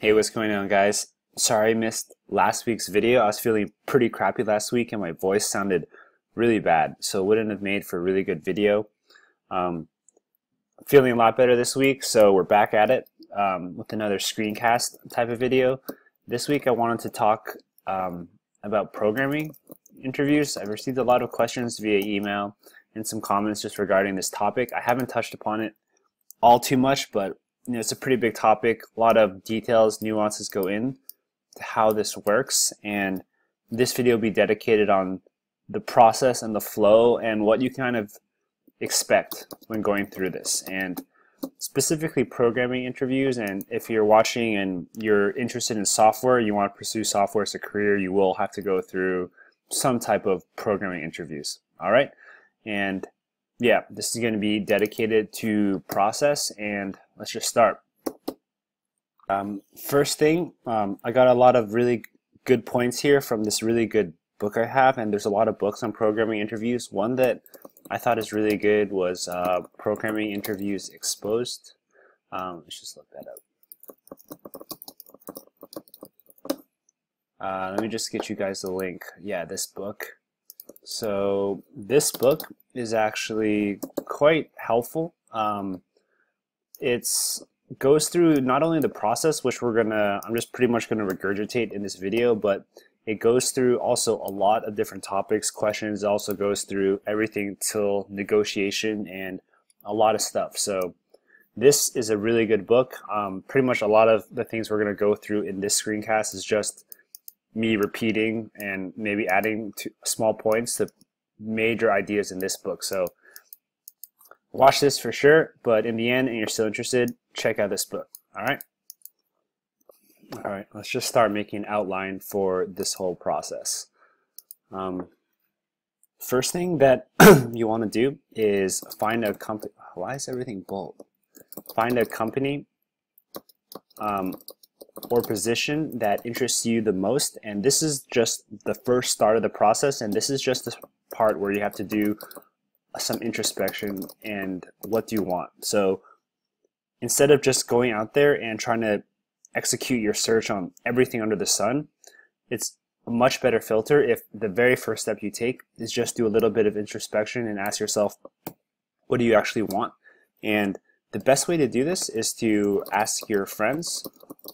Hey, what's going on, guys? Sorry I missed last week's video. I was feeling pretty crappy last week and my voice sounded really bad, so it wouldn't have made for a really good video. Feeling a lot better this week, so we're back at it with another screencast type of video. This week I wanted to talk about programming interviews. I've received a lot of questions via email and some comments just regarding this topic. I haven't touched upon it all too much, but you know, it's a pretty big topic. A lot of details, nuances go in to how this works, and this video will be dedicated on the process and the flow and what you kind of expect when going through this, and specifically programming interviews. And if you're watching and you're interested in software, you want to pursue software as a career, you will have to go through some type of programming interviews. All right, and yeah, this is going to be dedicated to process, and let's just start. First thing, I got a lot of really good points here from this really good book I have, and there's a lot of books on programming interviews. One that I thought is really good was Programming Interviews Exposed. Let's just look that up. Let me just get you guys the link. Yeah, this book. So this book is actually quite helpful. It's goes through not only the process, which we're gonna, I'm just pretty much gonna regurgitate in this video, but it goes through also a lot of different topics, questions. It also goes through everything till negotiation and a lot of stuff. So this is a really good book. Pretty much a lot of the things we're gonna go through in this screencast is just me repeating and maybe adding to small points to major ideas in this book. So watch this for sure, but in the end, and you're still interested, check out this book. All right, let's just start making an outline for this whole process. First thing that you want to do is find a company. Why is everything bold? Find a company or position that interests you the most, and this is just the first start of the process, and this is just the part where you have to do some introspection and what do you want. So instead of just going out there and trying to execute your search on everything under the sun, it's a much better filter if the very first step you take is just do a little bit of introspection and ask yourself, what do you actually want? And the best way to do this is to ask your friends,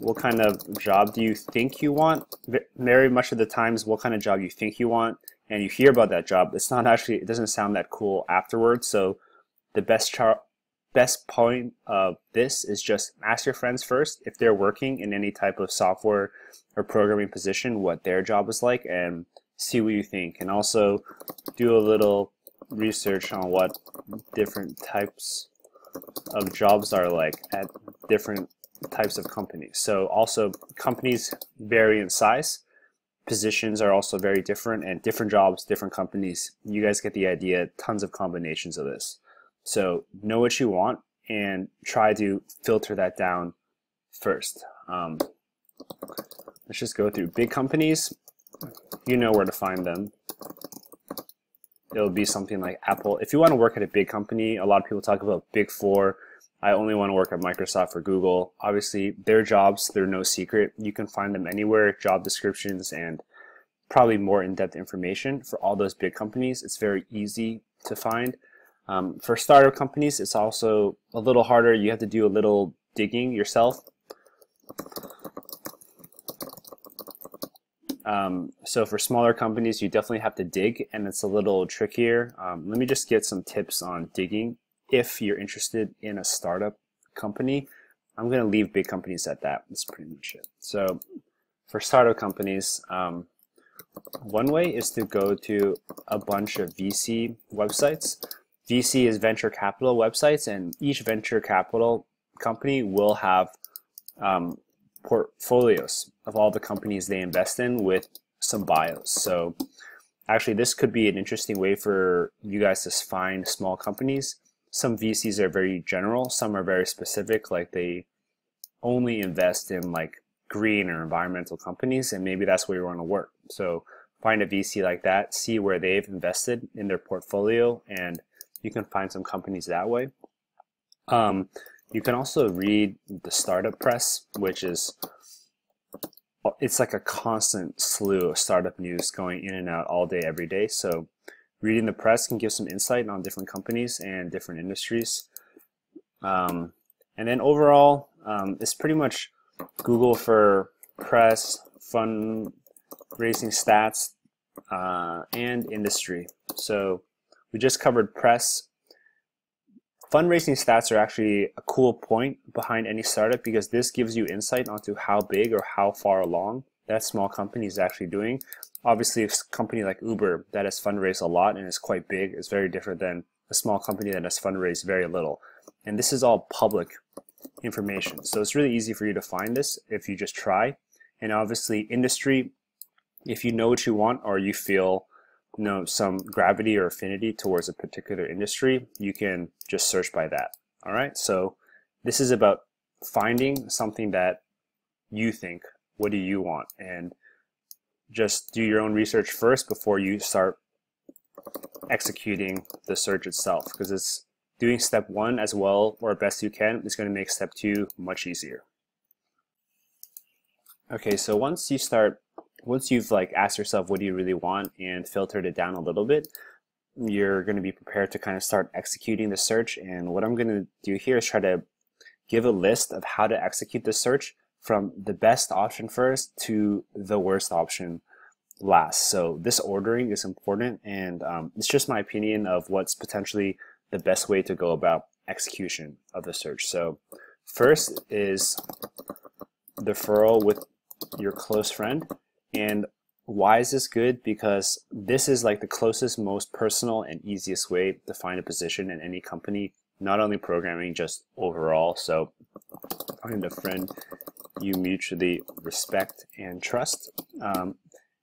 what kind of job do you think you want? Very much of the times, what kind of job you think you want, and you hear about that job, it's not actually, it doesn't sound that cool afterwards. So the best point of this is just ask your friends first if they're working in any type of software or programming position, what their job was like, and see what you think. And also do a little research on what different types of jobs are like at different types of companies. So also companies vary in size. Positions are also very different, and different jobs, different companies. You guys get the idea, tons of combinations of this. So know what you want and try to filter that down first. Let's just go through big companies. You know where to find them. It'll be something like Apple. If you want to work at a big company, a lot of people talk about Big Four. I only want to work at Microsoft or Google. Obviously, their jobs, they're no secret. You can find them anywhere, job descriptions, and probably more in-depth information for all those big companies. It's very easy to find. For startup companies, it's also a little harder. You have to do a little digging yourself. So for smaller companies, you definitely have to dig, and it's a little trickier. Let me just get some tips on digging. If you're interested in a startup company, I'm going to leave big companies at that. That's pretty much it. So for startup companies, one way is to go to a bunch of VC websites. VC is venture capital websites, and each venture capital company will have portfolios of all the companies they invest in with some bios. So actually, this could be an interesting way for you guys to find small companies. Some VCs are very general, some are very specific, like they only invest in like green or environmental companies, and maybe that's where you want to work. So find a VC like that, see where they've invested in their portfolio, and you can find some companies that way. You can also read the startup press, which is, it's like a constant slew of startup news going in and out all day, every day. So reading the press can give some insight on different companies and different industries. And then overall, it's pretty much Google for press, fundraising stats, and industry. So we just covered press. Fundraising stats are actually a cool point behind any startup because this gives you insight onto how big or how far along that small company is actually doing. Obviously, a company like Uber that has fundraised a lot and is quite big is very different than a small company that has fundraised very little. And this is all public information. So it's really easy for you to find this if you just try. And obviously, industry, if you know what you want or you feel some gravity or affinity towards a particular industry, you can just search by that. All right, so this is about finding something that you think, what do you want? And just do your own research first before you start executing the search itself, because it's doing step one as well or best you can is going to make step two much easier. Okay, so once you start, once you've asked yourself what do you really want and filtered it down a little bit, you're going to be prepared to kind of start executing the search. And what I'm going to do here is try to give a list of how to execute the search from the best option first to the worst option last. So this ordering is important, and it's just my opinion of what's potentially the best way to go about execution of the search. So first is the referral with your close friend. And why is this good? Because this is like the closest, most personal, and easiest way to find a position in any company, not only programming, just overall. So find a friend you mutually respect and trust.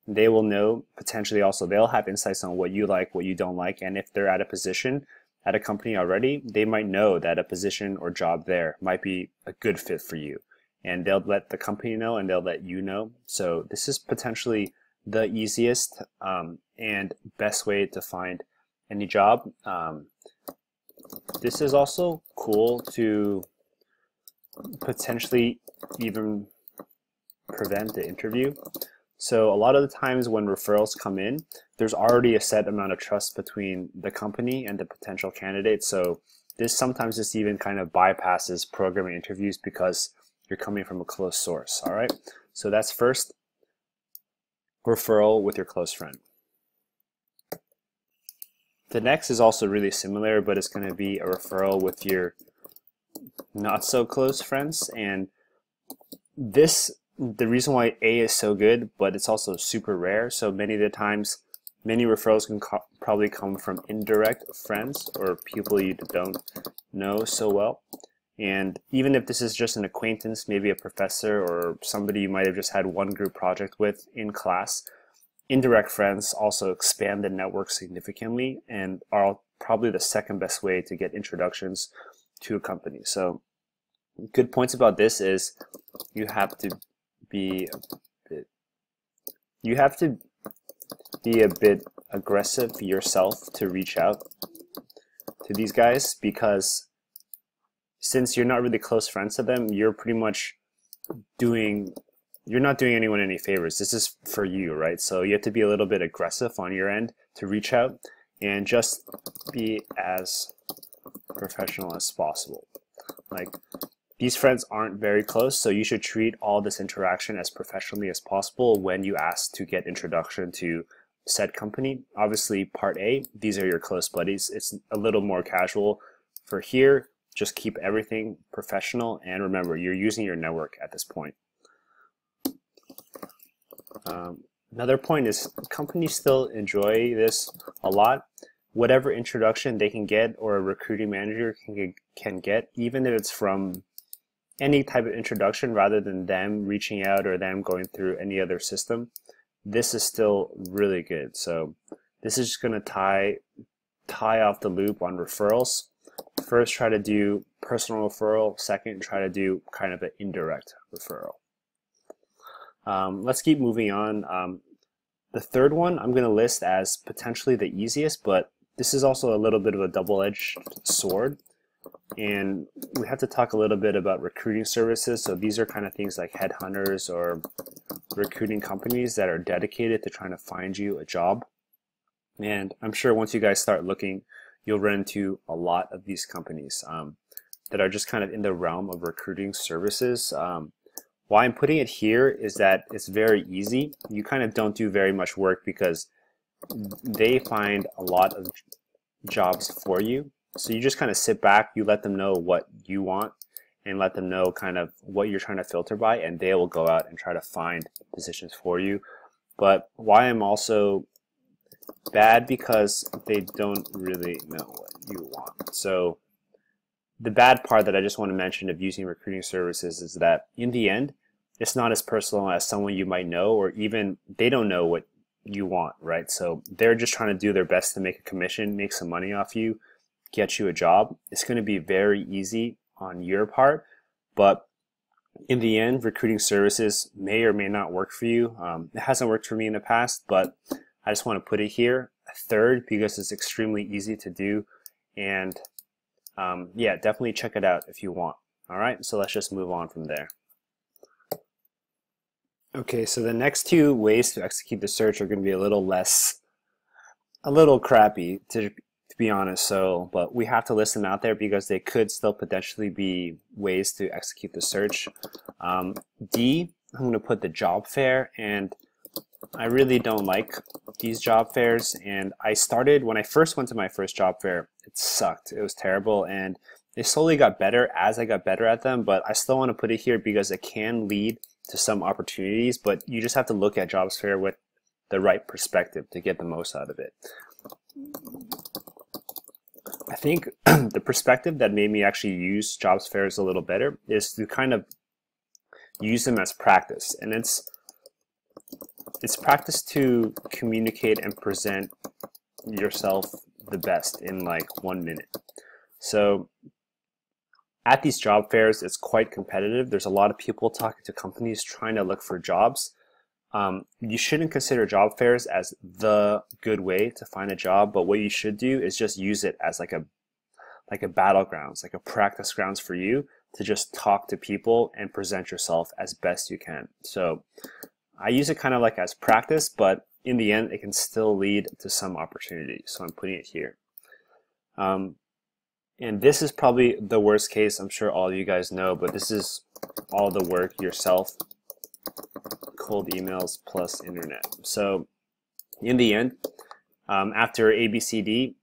They will know, potentially also, they'll have insights on what you like, what you don't like, and if they're at a position at a company already, they might know that a position or job there might be a good fit for you. And they'll let the company know and they'll let you know. So this is potentially the easiest and best way to find any job. This is also cool to potentially even prevent the interview. So a lot of the times when referrals come in, there's already a set amount of trust between the company and the potential candidate. So this sometimes just even kind of bypasses programming interviews because you're coming from a close source. All right, so that's first, referral with your close friend. The next is also really similar, but it's going to be a referral with your not so close friends. And this, the reason why A is so good, but it's also super rare. So many of the times, many referrals can probably come from indirect friends or people you don't know so well. And even if this is just an acquaintance, maybe a professor or somebody you might have just had one group project with in class, indirect friends also expand the network significantly and are probably the second best way to get introductions to a company. So good points about this is you have to be a bit aggressive yourself to reach out to these guys, because since you're not really close friends to them, you're pretty much you're not doing anyone any favors. This is for you, right? So you have to be a little bit aggressive on your end to reach out and just be as professional as possible. Like, these friends aren't very close, so you should treat all this interaction as professionally as possible when you ask to get introduction to said company. Obviously, part A, these are your close buddies. It's a little more casual. For here, just keep everything professional, and remember, you're using your network at this point. Another point is companies still enjoy this a lot. Whatever introduction they can get or a recruiting manager can get, even if it's from any type of introduction rather than them reaching out or them going through any other system, this is still really good. So this is just going to tie off the loop on referrals. First, try to do personal referral. Second, try to do kind of an indirect referral. Let's keep moving on. The third one I'm going to list as potentially the easiest, but this is also a little bit of a double-edged sword. And we have to talk a little bit about recruiting services. So these are kind of things like headhunters or recruiting companies that are dedicated to trying to find you a job. And I'm sure once you guys start looking, you'll run into a lot of these companies that are just kind of in the realm of recruiting services. Why I'm putting it here is that it's very easy. You kind of don't do very much work because they find a lot of jobs for you. So you just kind of sit back, you let them know what you want and let them know kind of what you're trying to filter by, and they will go out and try to find positions for you. But why I'm also bad, because they don't really know what you want. So the bad part that I just want to mention of using recruiting services is that in the end, it's not as personal as someone you might know, or even they don't know what you want, right? So they're just trying to do their best to make a commission, make some money off you, get you a job. It's going to be very easy on your part, but in the end, recruiting services may or may not work for you. It hasn't worked for me in the past, but I just want to put it here. Third, because it's extremely easy to do, and yeah, definitely check it out if you want. All right, so let's just move on from there. Okay, so the next two ways to execute the search are going to be a little crappy, to be honest. So, but we have to list them out there because they could still potentially be ways to execute the search. D, I'm going to put the job fair, and I really don't like these job fairs. And I started, when I first went to my first job fair, it sucked. It was terrible, and they slowly got better as I got better at them, but I still want to put it here because it can lead to some opportunities, but you just have to look at job fair with the right perspective to get the most out of it. I think the perspective that made me actually use job fairs a little better is to kind of use them as practice, and it's practice to communicate and present yourself the best in like 1 minute. So at these job fairs, it's quite competitive. There's a lot of people talking to companies trying to look for jobs. You shouldn't consider job fairs as the good way to find a job, but what you should do is just use it as like a battlegrounds, like a practice grounds for you to just talk to people and present yourself as best you can. So I use it kind of like as practice, but in the end, it can still lead to some opportunity. So I'm putting it here. And this is probably the worst case. I'm sure all of you guys know, but this is all the work yourself, cold emails plus internet. So in the end, after ABCD,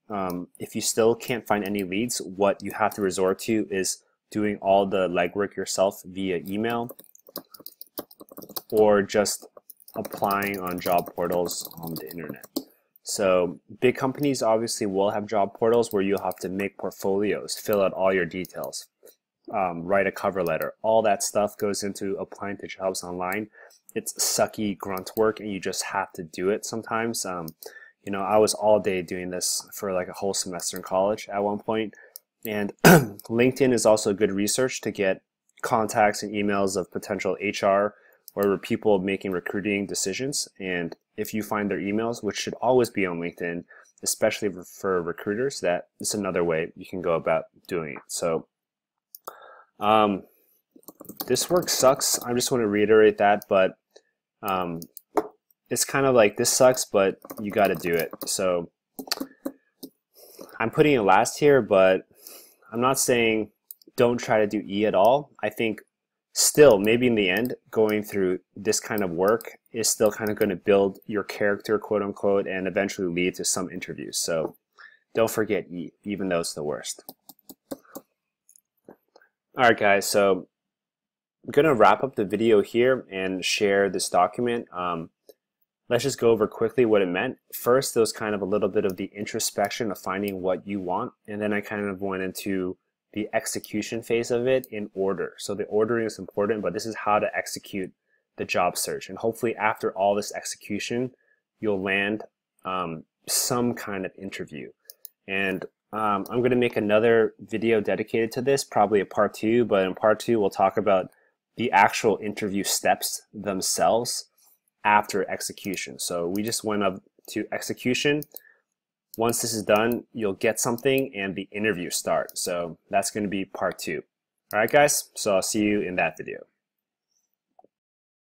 if you still can't find any leads, what you have to resort to is doing all the legwork yourself via email, or just applying on job portals on the internet. So big companies obviously will have job portals where you'll have to make portfolios, fill out all your details, write a cover letter. All that stuff goes into applying to jobs online. It's sucky grunt work, and you just have to do it sometimes. You know, I was all day doing this for like a whole semester in college at one point. And LinkedIn is also good research to get contacts and emails of potential HR or people making recruiting decisions. And if you find their emails, which should always be on LinkedIn, especially for recruiters, that is another way you can go about doing it. So this work sucks. I just want to reiterate that, but it's kind of like this sucks, but you got to do it. So I'm putting it last here, but I'm not saying don't try to do E at all. I think still, maybe in the end, going through this kind of work is still kind of going to build your character, quote unquote, and eventually lead to some interviews. So don't forget E, even though it's the worst. All right, guys, so I'm going to wrap up the video here and share this document. Let's just go over quickly what it meant. First, there was kind of a little bit of the introspection of finding what you want, and then I kind of went into the execution phase of it in order. So the ordering is important, but this is how to execute the job search. And hopefully after all this execution, you'll land some kind of interview. And I'm going to make another video dedicated to this, probably a part two, but in part two, we'll talk about the actual interview steps themselves after execution. So we just went up to execution, Once this is done, you'll get something and the interview starts. So that's going to be part 2. All right, guys, so I'll see you in that video.